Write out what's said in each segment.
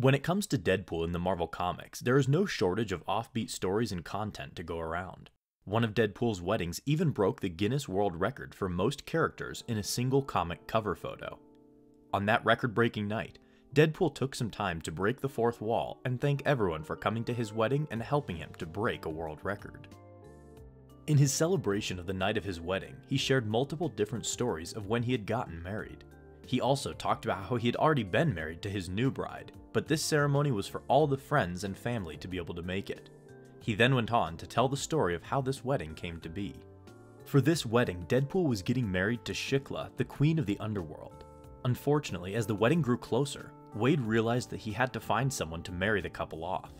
When it comes to Deadpool in the Marvel Comics, there is no shortage of offbeat stories and content to go around. One of Deadpool's weddings even broke the Guinness World Record for most characters in a single comic cover photo. On that record-breaking night, Deadpool took some time to break the fourth wall and thank everyone for coming to his wedding and helping him to break a world record. In his celebration of the night of his wedding, he shared multiple different stories of when he had gotten married. He also talked about how he had already been married to his new bride, but this ceremony was for all the friends and family to be able to make it. He then went on to tell the story of how this wedding came to be. For this wedding, Deadpool was getting married to Shiklah, the queen of the underworld. Unfortunately, as the wedding grew closer, Wade realized that he had to find someone to marry the couple off.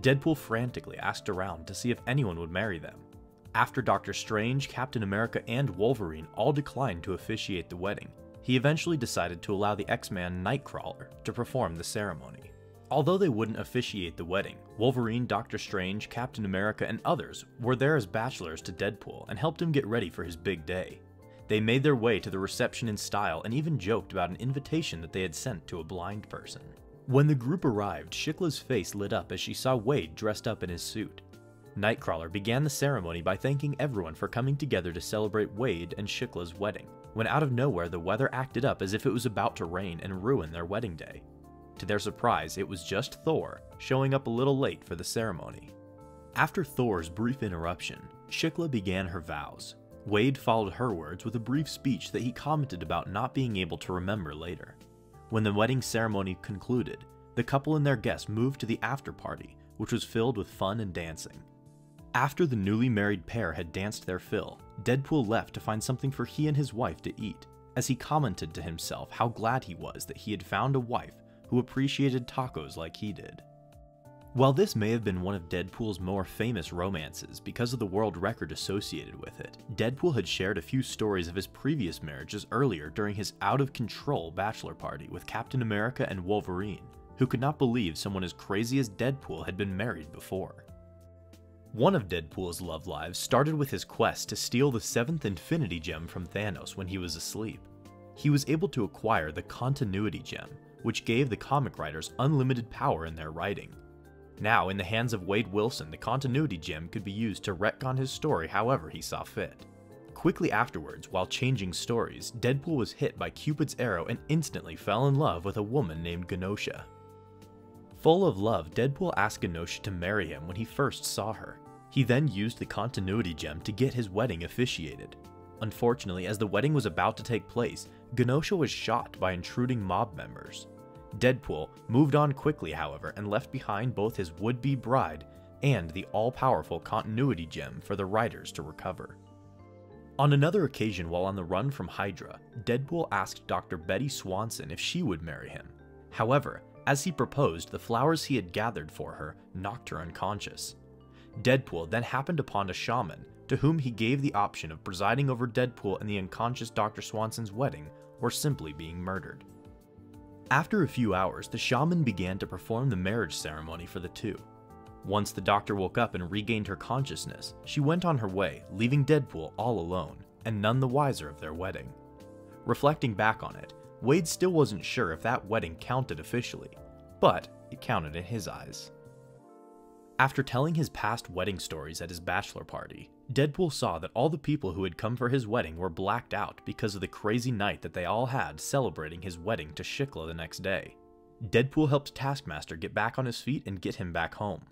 Deadpool frantically asked around to see if anyone would marry them. After Doctor Strange, Captain America, and Wolverine all declined to officiate the wedding, he eventually decided to allow the X-Man Nightcrawler to perform the ceremony. Although they wouldn't officiate the wedding, Wolverine, Doctor Strange, Captain America, and others were there as bachelors to Deadpool and helped him get ready for his big day. They made their way to the reception in style and even joked about an invitation that they had sent to a blind person. When the group arrived, Shiklah's face lit up as she saw Wade dressed up in his suit. Nightcrawler began the ceremony by thanking everyone for coming together to celebrate Wade and Shiklah's wedding, when out of nowhere the weather acted up as if it was about to rain and ruin their wedding day. To their surprise, it was just Thor, showing up a little late for the ceremony. After Thor's brief interruption, Shiklah began her vows. Wade followed her words with a brief speech that he commented about not being able to remember later. When the wedding ceremony concluded, the couple and their guests moved to the after-party, which was filled with fun and dancing. After the newly married pair had danced their fill, Deadpool left to find something for he and his wife to eat, as he commented to himself how glad he was that he had found a wife who appreciated tacos like he did. While this may have been one of Deadpool's more famous romances because of the world record associated with it, Deadpool had shared a few stories of his previous marriages earlier during his out-of-control bachelor party with Captain America and Wolverine, who could not believe someone as crazy as Deadpool had been married before. One of Deadpool's love lives started with his quest to steal the 7th Infinity Gem from Thanos when he was asleep. He was able to acquire the Continuity Gem, which gave the comic writers unlimited power in their writing. Now, in the hands of Wade Wilson, the Continuity Gem could be used to retcon his story however he saw fit. Quickly afterwards, while changing stories, Deadpool was hit by Cupid's arrow and instantly fell in love with a woman named Genosha. Full of love, Deadpool asked Genosha to marry him when he first saw her. He then used the Continuity Gem to get his wedding officiated. Unfortunately, as the wedding was about to take place, Genosha was shot by intruding mob members. Deadpool moved on quickly, however, and left behind both his would-be bride and the all-powerful Continuity Gem for the writers to recover. On another occasion while on the run from Hydra, Deadpool asked Dr. Betty Swanson if she would marry him. However, as he proposed, the flowers he had gathered for her knocked her unconscious. Deadpool then happened upon a shaman, to whom he gave the option of presiding over Deadpool and the unconscious Dr. Swanson's wedding, or simply being murdered. After a few hours, the shaman began to perform the marriage ceremony for the two. Once the doctor woke up and regained her consciousness, she went on her way, leaving Deadpool all alone, and none the wiser of their wedding. Reflecting back on it, Wade still wasn't sure if that wedding counted officially, but it counted in his eyes. After telling his past wedding stories at his bachelor party, Deadpool saw that all the people who had come for his wedding were blacked out because of the crazy night that they all had celebrating his wedding to Shiklah the next day. Deadpool helped Taskmaster get back on his feet and get him back home.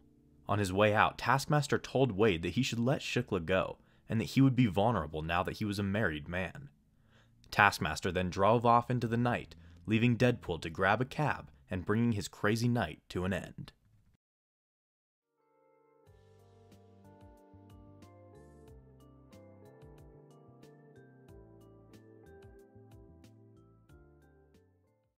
On his way out, Taskmaster told Wade that he should let Shiklah go, and that he would be vulnerable now that he was a married man. Taskmaster then drove off into the night, leaving Deadpool to grab a cab and bringing his crazy night to an end.